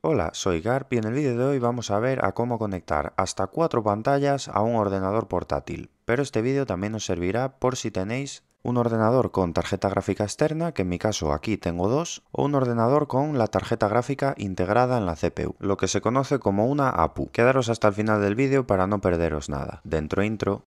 Hola, soy Garpk y en el vídeo de hoy vamos a ver a cómo conectar hasta 4 pantallas a un ordenador portátil, pero este vídeo también os servirá por si tenéis un ordenador con tarjeta gráfica externa, que en mi caso aquí tengo 2, o un ordenador con la tarjeta gráfica integrada en la CPU, lo que se conoce como una APU. Quedaros hasta el final del vídeo para no perderos nada. Dentro intro.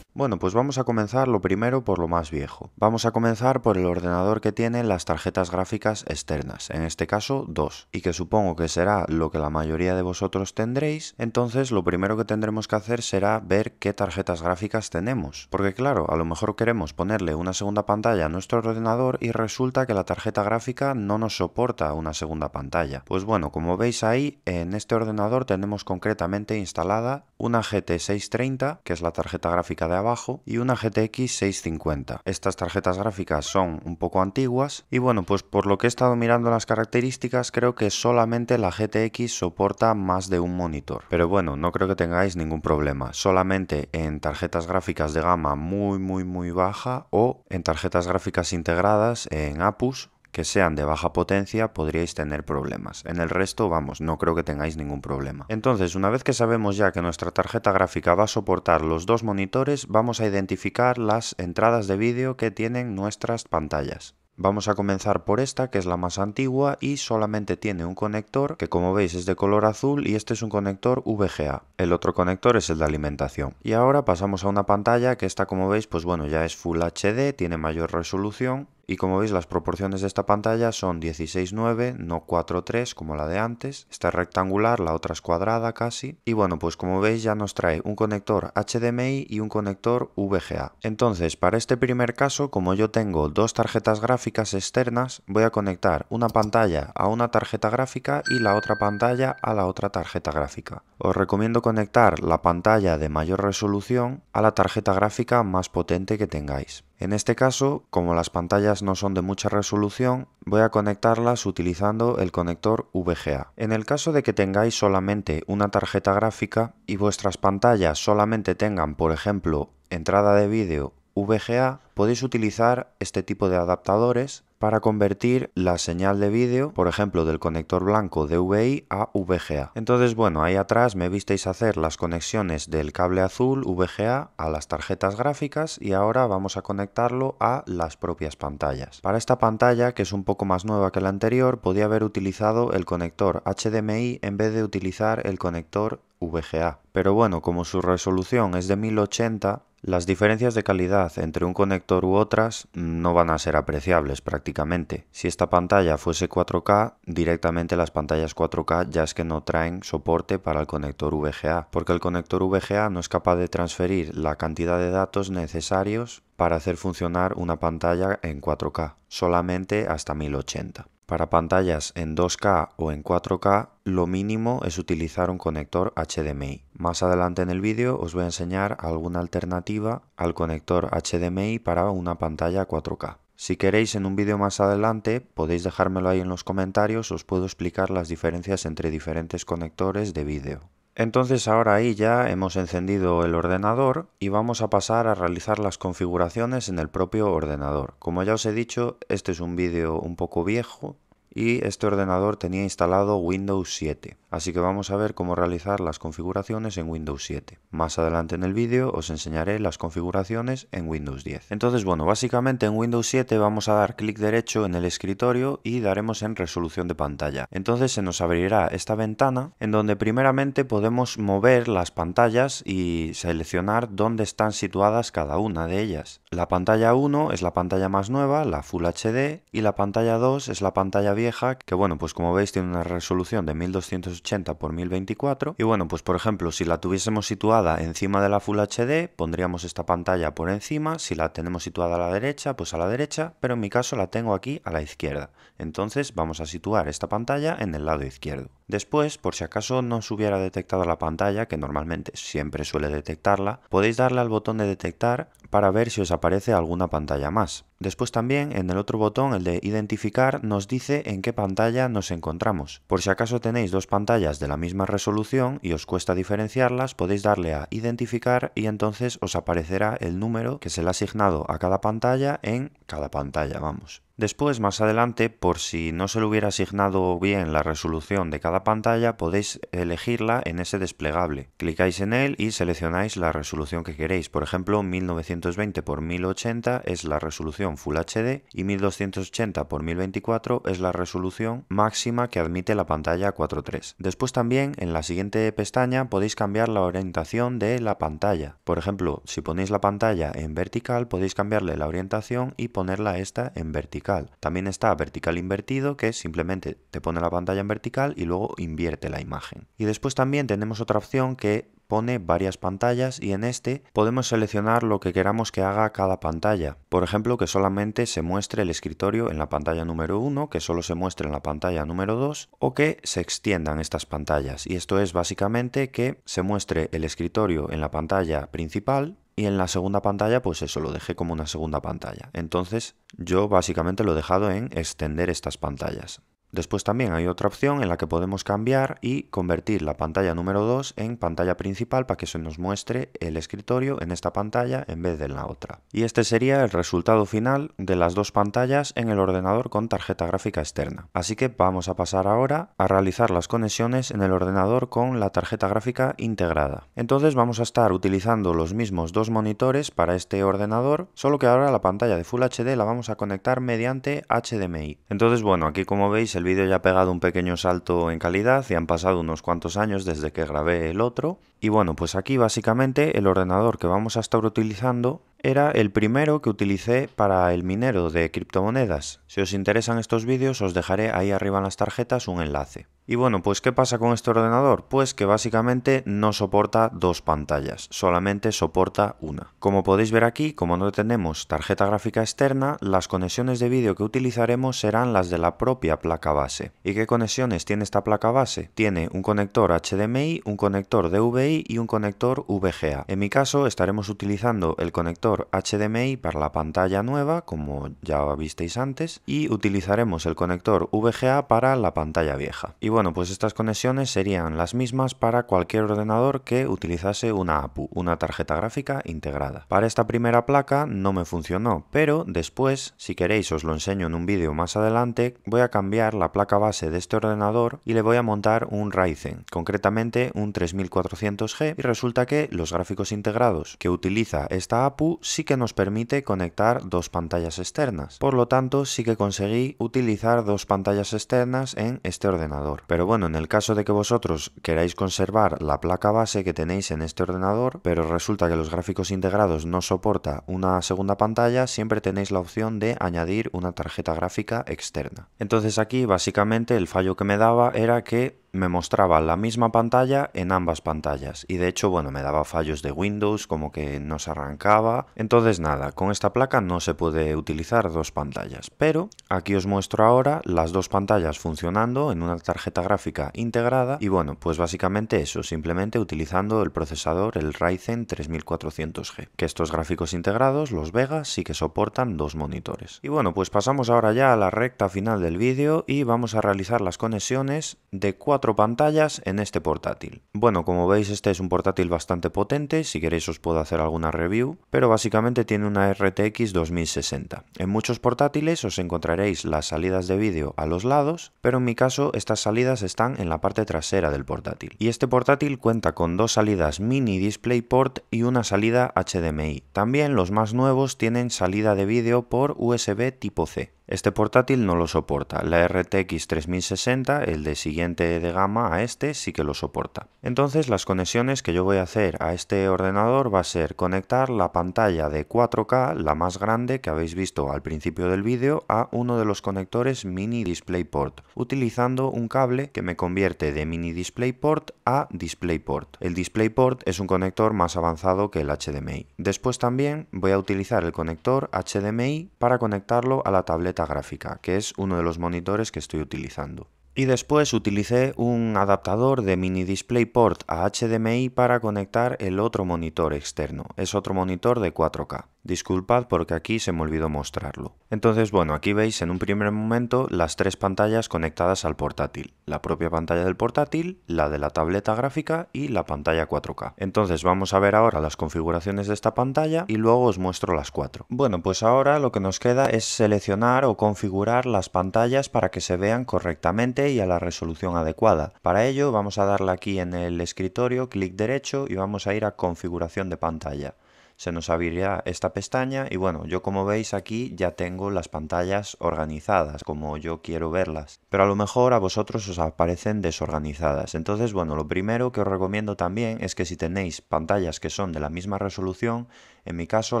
Bueno, pues vamos a comenzar lo primero por lo más viejo. Vamos a comenzar por el ordenador que tiene las tarjetas gráficas externas, en este caso 2, y que supongo que será lo que la mayoría de vosotros tendréis. Entonces lo primero que tendremos que hacer será ver qué tarjetas gráficas tenemos, porque claro, a lo mejor queremos ponerle una segunda pantalla a nuestro ordenador y resulta que la tarjeta gráfica no nos soporta una segunda pantalla. Pues bueno, como veis ahí, en este ordenador tenemos concretamente instalada una GT630, que es la tarjeta gráfica de abajo, y una GTX 650. Estas tarjetas gráficas son un poco antiguas y bueno, pues por lo que he estado mirando las características, creo que solamente la GTX soporta más de un monitor. Pero bueno, no creo que tengáis ningún problema. Solamente en tarjetas gráficas de gama muy baja o en tarjetas gráficas integradas en APUs que sean de baja potencia podríais tener problemas. En el resto, vamos, no creo que tengáis ningún problema. Entonces, una vez que sabemos ya que nuestra tarjeta gráfica va a soportar los dos monitores, vamos a identificar las entradas de vídeo que tienen nuestras pantallas. Vamos a comenzar por esta, que es la más antigua y solamente tiene un conector que, como veis, es de color azul y este es un conector VGA. El otro conector es el de alimentación. Y ahora pasamos a una pantalla que esta, como veis, pues bueno, ya es Full HD, tiene mayor resolución. Y como veis, las proporciones de esta pantalla son 16:9, no 4:3 como la de antes. Esta es rectangular, la otra es cuadrada casi. Y bueno, pues como veis ya nos trae un conector HDMI y un conector VGA. Entonces, para este primer caso, como yo tengo dos tarjetas gráficas externas, voy a conectar una pantalla a una tarjeta gráfica y la otra pantalla a la otra tarjeta gráfica. Os recomiendo conectar la pantalla de mayor resolución a la tarjeta gráfica más potente que tengáis. En este caso, como las pantallas no son de mucha resolución, voy a conectarlas utilizando el conector VGA. En el caso de que tengáis solamente una tarjeta gráfica y vuestras pantallas solamente tengan, por ejemplo, entrada de vídeo VGA, podéis utilizar este tipo de adaptadores para convertir la señal de vídeo, por ejemplo, del conector blanco DVI a VGA. Entonces, bueno, ahí atrás me visteis hacer las conexiones del cable azul VGA a las tarjetas gráficas y ahora vamos a conectarlo a las propias pantallas. Para esta pantalla, que es un poco más nueva que la anterior, podía haber utilizado el conector HDMI en vez de utilizar el conector VGA. Pero bueno, como su resolución es de 1080, las diferencias de calidad entre un conector u otras no van a ser apreciables prácticamente. Si esta pantalla fuese 4K, directamente las pantallas 4K ya es que no traen soporte para el conector VGA, porque el conector VGA no es capaz de transferir la cantidad de datos necesarios para hacer funcionar una pantalla en 4K, solamente hasta 1080. Para pantallas en 2K o en 4K, lo mínimo es utilizar un conector HDMI. Más adelante en el vídeo os voy a enseñar alguna alternativa al conector HDMI para una pantalla 4K. Si queréis, en un vídeo más adelante podéis dejármelo ahí en los comentarios, os puedo explicar las diferencias entre diferentes conectores de vídeo. Entonces ahora ahí ya hemos encendido el ordenador y vamos a pasar a realizar las configuraciones en el propio ordenador. Como ya os he dicho, este es un vídeo un poco viejo y este ordenador tenía instalado Windows 7. Así que vamos a ver cómo realizar las configuraciones en Windows 7. Más adelante en el vídeo os enseñaré las configuraciones en Windows 10. Entonces, bueno, básicamente en Windows 7 vamos a dar clic derecho en el escritorio y daremos en resolución de pantalla. Entonces se nos abrirá esta ventana en donde primeramente podemos mover las pantallas y seleccionar dónde están situadas cada una de ellas. La pantalla 1 es la pantalla más nueva, la Full HD, y la pantalla 2 es la pantalla vieja, que bueno, pues como veis tiene una resolución de 1280 por 1024. Y bueno, pues por ejemplo, si la tuviésemos situada encima de la Full HD, pondríamos esta pantalla por encima. Si la tenemos situada a la derecha, pues a la derecha, pero en mi caso la tengo aquí a la izquierda. Entonces vamos a situar esta pantalla en el lado izquierdo. Después, por si acaso no os hubiera detectado la pantalla, que normalmente siempre suele detectarla, podéis darle al botón de detectar para ver si os aparece alguna pantalla más. Después también en el otro botón, el de identificar, nos dice en qué pantalla nos encontramos. Por si acaso tenéis dos pantallas de la misma resolución y os cuesta diferenciarlas, podéis darle a identificar y entonces os aparecerá el número que se le ha asignado a cada pantalla en cada pantalla, vamos. Después, más adelante, por si no se le hubiera asignado bien la resolución de cada pantalla, podéis elegirla en ese desplegable. Clicáis en él y seleccionáis la resolución que queréis. Por ejemplo, 1920x1080 es la resolución Full HD y 1280x1024 es la resolución máxima que admite la pantalla 4.3. Después también, en la siguiente pestaña, podéis cambiar la orientación de la pantalla. Por ejemplo, si ponéis la pantalla en vertical, podéis cambiarle la orientación y ponerla esta en vertical. También está vertical invertido, que simplemente te pone la pantalla en vertical y luego invierte la imagen. Y después también tenemos otra opción que pone varias pantallas y en este podemos seleccionar lo que queramos que haga cada pantalla. Por ejemplo, que solamente se muestre el escritorio en la pantalla número 1, que solo se muestre en la pantalla número 2 o que se extiendan estas pantallas. Y esto es básicamente que se muestre el escritorio en la pantalla principal y en la segunda pantalla, pues eso, lo dejé como una segunda pantalla. Entonces, yo básicamente lo he dejado en extender estas pantallas. Después también hay otra opción en la que podemos cambiar y convertir la pantalla número 2 en pantalla principal para que se nos muestre el escritorio en esta pantalla en vez de en la otra. Y este sería el resultado final de las dos pantallas en el ordenador con tarjeta gráfica externa. Así que vamos a pasar ahora a realizar las conexiones en el ordenador con la tarjeta gráfica integrada. Entonces vamos a estar utilizando los mismos dos monitores para este ordenador, solo que ahora la pantalla de Full HD la vamos a conectar mediante HDMI. Entonces bueno, aquí como veis el vídeo ya ha pegado un pequeño salto en calidad y han pasado unos cuantos años desde que grabé el otro. Y bueno, pues aquí básicamente el ordenador que vamos a estar utilizando era el primero que utilicé para el minero de criptomonedas. Si os interesan estos vídeos, os dejaré ahí arriba en las tarjetas un enlace. Y bueno, pues ¿qué pasa con este ordenador? Pues que básicamente no soporta dos pantallas, solamente soporta una. Como podéis ver aquí, como no tenemos tarjeta gráfica externa, las conexiones de vídeo que utilizaremos serán las de la propia placa base. ¿Y qué conexiones tiene esta placa base? Tiene un conector HDMI, un conector DVI y un conector VGA. En mi caso estaremos utilizando el conector HDMI para la pantalla nueva, como ya visteis antes, y utilizaremos el conector VGA para la pantalla vieja. Y bueno, pues estas conexiones serían las mismas para cualquier ordenador que utilizase una APU, una tarjeta gráfica integrada. Para esta primera placa no me funcionó, pero después, si queréis os lo enseño en un vídeo más adelante, voy a cambiar la placa base de este ordenador y le voy a montar un Ryzen, concretamente un 3400G, y resulta que los gráficos integrados que utiliza esta APU sí que nos permite conectar dos pantallas externas. Por lo tanto, sí que conseguí utilizar dos pantallas externas en este ordenador. Pero bueno, en el caso de que vosotros queráis conservar la placa base que tenéis en este ordenador, pero resulta que los gráficos integrados no soporta una segunda pantalla, siempre tenéis la opción de añadir una tarjeta gráfica externa. Entonces aquí básicamente el fallo que me daba era que me mostraba la misma pantalla en ambas pantallas y de hecho, bueno, me daba fallos de Windows, como que no se arrancaba. Entonces nada, con esta placa no se puede utilizar dos pantallas, pero aquí os muestro ahora las dos pantallas funcionando en una tarjeta gráfica integrada y bueno, pues básicamente eso, simplemente utilizando el procesador, el Ryzen 3400G, que estos gráficos integrados, los Vega, sí que soportan dos monitores. Y bueno, pues pasamos ahora ya a la recta final del vídeo y vamos a realizar las conexiones de cuatro pantallas en este portátil. Bueno, como veis este es un portátil bastante potente, si queréis os puedo hacer alguna review, pero básicamente tiene una RTX 2060. En muchos portátiles os encontraréis las salidas de vídeo a los lados, pero en mi caso estas salidas están en la parte trasera del portátil. Y este portátil cuenta con dos salidas mini DisplayPort y una salida HDMI. También los más nuevos tienen salida de vídeo por USB tipo C. Este portátil no lo soporta, la RTX 3060, el de siguiente de gama a este, sí que lo soporta. Entonces las conexiones que yo voy a hacer a este ordenador va a ser conectar la pantalla de 4K, la más grande que habéis visto al principio del vídeo, a uno de los conectores mini DisplayPort, utilizando un cable que me convierte de mini DisplayPort a DisplayPort. El DisplayPort es un conector más avanzado que el HDMI. Después también voy a utilizar el conector HDMI para conectarlo a la tableta gráfica, que es uno de los monitores que estoy utilizando. Y después utilicé un adaptador de mini DisplayPort a HDMI para conectar el otro monitor externo, es otro monitor de 4K. Disculpad porque aquí se me olvidó mostrarlo. Entonces, bueno, aquí veis en un primer momento las tres pantallas conectadas al portátil. La propia pantalla del portátil, la de la tableta gráfica y la pantalla 4K. Entonces vamos a ver ahora las configuraciones de esta pantalla y luego os muestro las cuatro. Bueno, pues ahora lo que nos queda es seleccionar o configurar las pantallas para que se vean correctamente y a la resolución adecuada. Para ello vamos a darle aquí en el escritorio, clic derecho y vamos a ir a configuración de pantalla. Se nos abrirá esta pestaña y bueno, yo como veis aquí ya tengo las pantallas organizadas como yo quiero verlas, pero a lo mejor a vosotros os aparecen desorganizadas. Entonces bueno, lo primero que os recomiendo también es que si tenéis pantallas que son de la misma resolución, en mi caso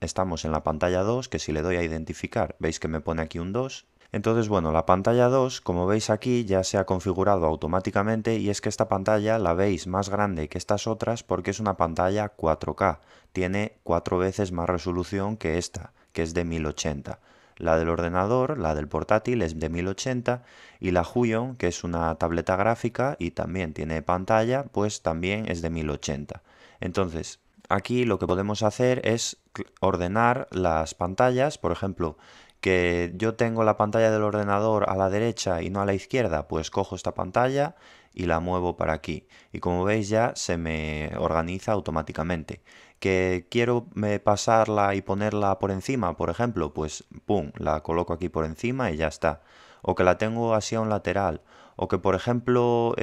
estamos en la pantalla 2, que si le doy a identificar, veis que me pone aquí un 2. Entonces, bueno, la pantalla 2, como veis aquí, ya se ha configurado automáticamente y es que esta pantalla la veis más grande que estas otras porque es una pantalla 4K. Tiene 4 veces más resolución que esta, que es de 1080. La del ordenador, la del portátil, es de 1080 y la Huion, que es una tableta gráfica y también tiene pantalla, pues también es de 1080. Entonces, aquí lo que podemos hacer es ordenar las pantallas, por ejemplo, que yo tengo la pantalla del ordenador a la derecha y no a la izquierda, pues cojo esta pantalla y la muevo para aquí. Y como veis ya se me organiza automáticamente. Que quiero pasarla y ponerla por encima, por ejemplo, pues pum, la coloco aquí por encima y ya está. O que la tengo así a un lateral. O que por ejemplo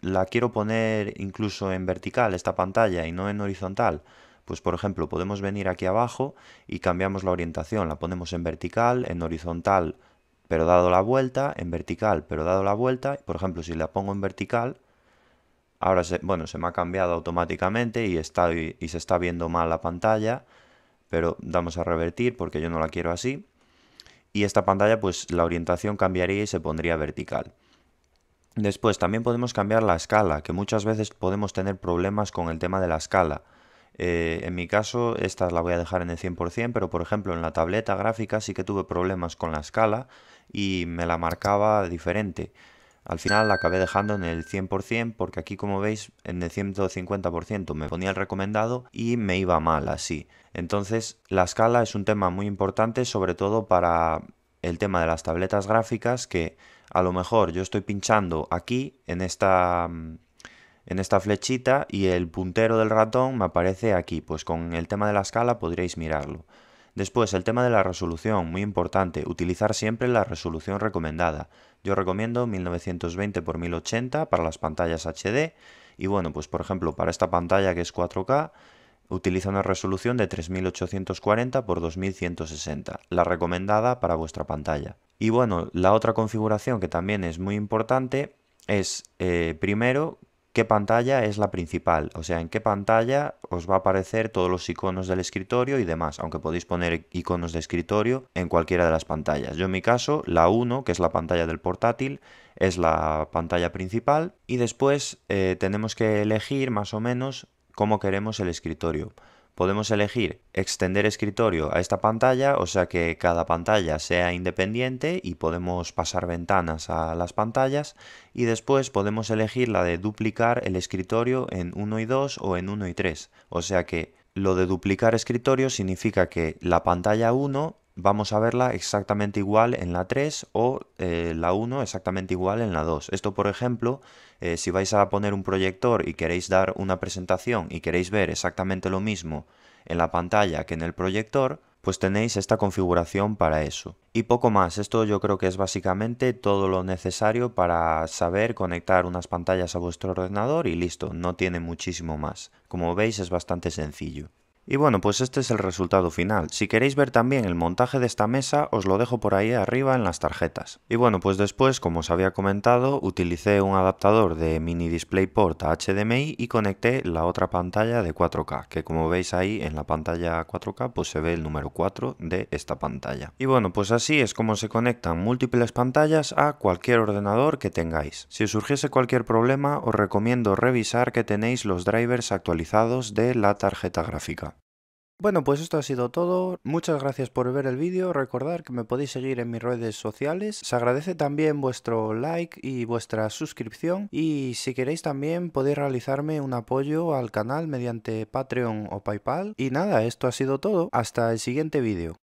la quiero poner incluso en vertical esta pantalla y no en horizontal. Pues por ejemplo podemos venir aquí abajo y cambiamos la orientación, la ponemos en vertical, en horizontal pero dado la vuelta, en vertical pero dado la vuelta. Por ejemplo si la pongo en vertical, ahora se me ha cambiado automáticamente y se está viendo mal la pantalla, pero damos a revertir porque yo no la quiero así. Y esta pantalla pues la orientación cambiaría y se pondría vertical. Después también podemos cambiar la escala, que muchas veces podemos tener problemas con el tema de la escala. En mi caso, esta la voy a dejar en el 100%, pero por ejemplo en la tableta gráfica sí que tuve problemas con la escala y me la marcaba diferente. Al final la acabé dejando en el 100% porque aquí como veis en el 150% me ponía el recomendado y me iba mal así. Entonces la escala es un tema muy importante, sobre todo para el tema de las tabletas gráficas, que a lo mejor yo estoy pinchando aquí en esta flechita y el puntero del ratón me aparece aquí. Pues con el tema de la escala podréis mirarlo. Después el tema de la resolución, muy importante, utilizar siempre la resolución recomendada. Yo recomiendo 1920x1080 para las pantallas HD y bueno, pues por ejemplo para esta pantalla que es 4K utiliza una resolución de 3840x2160, la recomendada para vuestra pantalla. Y bueno, la otra configuración que también es muy importante es primero, ¿qué pantalla es la principal? O sea, en qué pantalla os va a aparecer todos los iconos del escritorio y demás, aunque podéis poner iconos de escritorio en cualquiera de las pantallas. Yo en mi caso, la 1, que es la pantalla del portátil, es la pantalla principal y después tenemos que elegir más o menos cómo queremos el escritorio. Podemos elegir extender escritorio a esta pantalla, o sea que cada pantalla sea independiente y podemos pasar ventanas a las pantallas, y después podemos elegir la de duplicar el escritorio en 1 y 2 o en 1 y 3. O sea que lo de duplicar escritorio significa que la pantalla 1 vamos a verla exactamente igual en la 3 o la 1 exactamente igual en la 2. Esto, por ejemplo, si vais a poner un proyector y queréis dar una presentación y queréis ver exactamente lo mismo en la pantalla que en el proyector, pues tenéis esta configuración para eso. Y poco más, esto yo creo que es básicamente todo lo necesario para saber conectar unas pantallas a vuestro ordenador y listo, no tiene muchísimo más. Como veis es bastante sencillo. Y bueno, pues este es el resultado final. Si queréis ver también el montaje de esta mesa, os lo dejo por ahí arriba en las tarjetas. Y bueno, pues después, como os había comentado, utilicé un adaptador de mini DisplayPort a HDMI y conecté la otra pantalla de 4K, que como veis ahí en la pantalla 4K, pues se ve el número 4 de esta pantalla. Y bueno, pues así es como se conectan múltiples pantallas a cualquier ordenador que tengáis. Si os surgiese cualquier problema, os recomiendo revisar que tenéis los drivers actualizados de la tarjeta gráfica. Bueno, pues esto ha sido todo. Muchas gracias por ver el vídeo. Recordad que me podéis seguir en mis redes sociales. Se agradece también vuestro like y vuestra suscripción. Y si queréis también podéis realizarme un apoyo al canal mediante Patreon o PayPal. Y nada, esto ha sido todo. Hasta el siguiente vídeo.